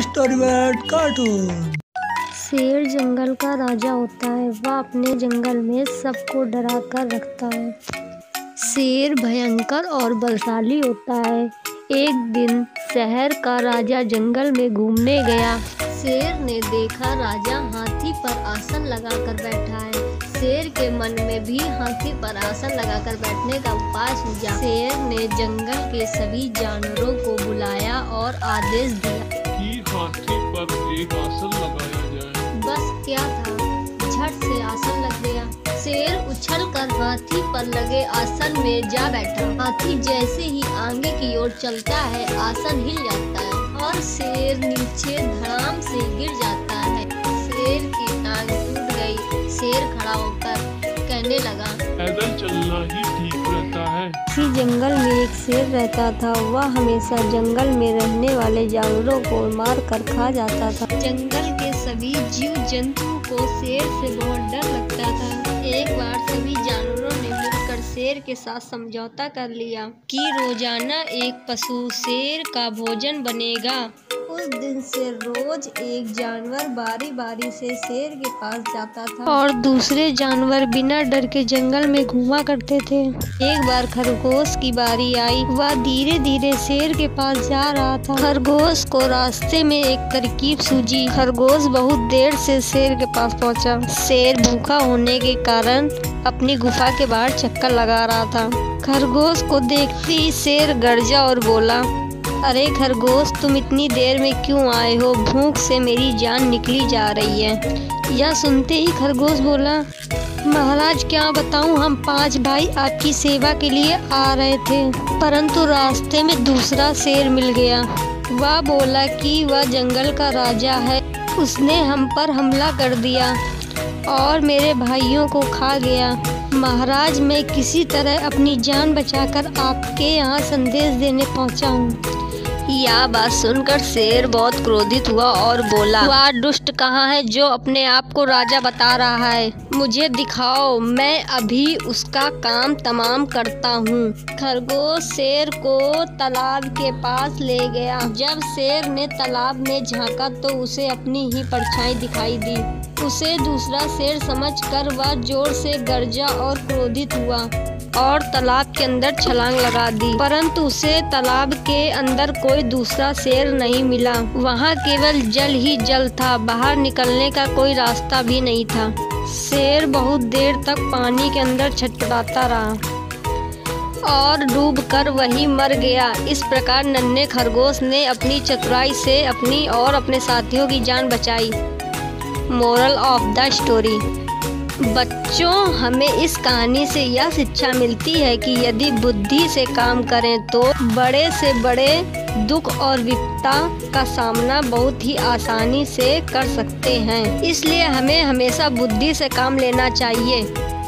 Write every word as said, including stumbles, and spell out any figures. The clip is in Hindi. Story world cartoon. शेर जंगल का राजा होता है। वह अपने जंगल में सबको डरा कर रखता है। शेर भयंकर और बलशाली होता है। एक दिन शहर का राजा जंगल में घूमने गया। शेर ने देखा राजा हाथी पर आसन लगाकर बैठा है। शेर के मन में भी हाथी पर आसन लगाकर बैठने का उपाय सूझा। शेर ने जंगल के सभी जानवरों को बुलाया और आदेश दिया कि हाथी पर एक आसन लगाया जाए। बस क्या था, झट से आसन लग गया। शेर उछलकर हाथी पर लगे आसन में जा बैठा। हाथी जैसे ही आगे की ओर चलता है, आसन हिल जाता है और शेर नीचे धड़ाम से गिर जाता है। शेर की टांग टूट गई। शेर खड़ा होकर कहने लगा, पैदल चलना ही ठीक रहता है। इसी जंगल में एक शेर रहता था। वह हमेशा जंगल में रहने वाले जानवरों को मार कर खा जाता था। जंगल के सभी जीव जंतु को शेर से बहुत डर लगता था। एक बार सभी जानवरों ने मिलकर शेर के साथ समझौता कर लिया कि रोजाना एक पशु शेर का भोजन बनेगा। उस दिन से रोज एक जानवर बारी बारी से शेर के पास जाता था और दूसरे जानवर बिना डर के जंगल में घूमा करते थे। एक बार खरगोश की बारी आई। वह धीरे धीरे शेर के पास जा रहा था। खरगोश को रास्ते में एक तरकीब सूझी। खरगोश बहुत देर से शेर के पास पहुंचा। शेर भूखा होने के कारण अपनी गुफा के बाहर चक्कर लगा रहा था। खरगोश को देखते ही शेर गरजा और बोला, अरे खरगोश, तुम इतनी देर में क्यों आए हो? भूख से मेरी जान निकली जा रही है। यह सुनते ही खरगोश बोला, महाराज क्या बताऊं, हम पांच भाई आपकी सेवा के लिए आ रहे थे, परंतु रास्ते में दूसरा शेर मिल गया। वह बोला कि वह जंगल का राजा है, उसने हम पर हमला कर दिया और मेरे भाइयों को खा गया। महाराज, मैं किसी तरह अपनी जान बचाकर आपके यहाँ संदेश देने पहुँचा हूँ। यह बात सुनकर शेर बहुत क्रोधित हुआ और बोला, वह दुष्ट कहाँ है जो अपने आप को राजा बता रहा है? मुझे दिखाओ, मैं अभी उसका काम तमाम करता हूँ। खरगोश शेर को तालाब के पास ले गया। जब शेर ने तालाब में झांका तो उसे अपनी ही परछाई दिखाई दी। उसे दूसरा शेर समझकर वह जोर से गर्जा और क्रोधित हुआ और तालाब के अंदर छलांग लगा दी, परंतु उसे तालाब के अंदर कोई दूसरा शेर नहीं मिला। वहाँ केवल जल ही जल था। बाहर निकलने का कोई रास्ता भी नहीं था। शेर बहुत देर तक पानी के अंदर छटपटाता रहा और डूबकर वहीं मर गया। इस प्रकार नन्हे खरगोश ने अपनी चतुराई से अपनी और अपने साथियों की जान बचाई। मोरल ऑफ द स्टोरी, बच्चों, हमें इस कहानी से यह शिक्षा मिलती है कि यदि बुद्धि से काम करें तो बड़े से बड़े दुख और विपदा का सामना बहुत ही आसानी से कर सकते हैं। इसलिए हमें हमेशा बुद्धि से काम लेना चाहिए।